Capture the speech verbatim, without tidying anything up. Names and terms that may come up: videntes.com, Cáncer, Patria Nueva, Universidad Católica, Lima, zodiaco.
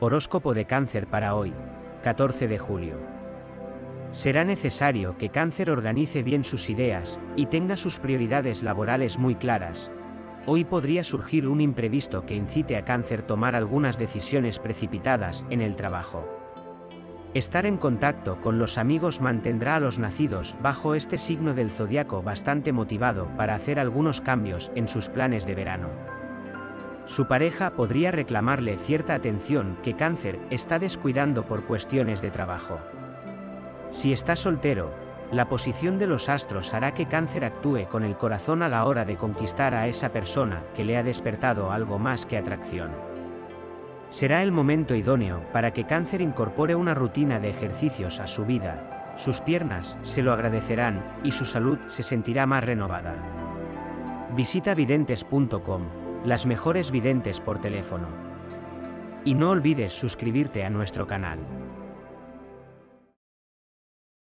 Horóscopo de Cáncer para hoy, catorce de julio. Será necesario que Cáncer organice bien sus ideas y tenga sus prioridades laborales muy claras. Hoy podría surgir un imprevisto que incite a Cáncer a tomar algunas decisiones precipitadas en el trabajo. Estar en contacto con los amigos mantendrá a los nacidos bajo este signo del zodiaco bastante motivado para hacer algunos cambios en sus planes de verano. Su pareja podría reclamarle cierta atención que Cáncer está descuidando por cuestiones de trabajo. Si está soltero, la posición de los astros hará que Cáncer actúe con el corazón a la hora de conquistar a esa persona que le ha despertado algo más que atracción. Será el momento idóneo para que Cáncer incorpore una rutina de ejercicios a su vida, sus piernas se lo agradecerán y su salud se sentirá más renovada. Visita videntes punto com, las mejores videntes por teléfono. Y no olvides suscribirte a nuestro canal.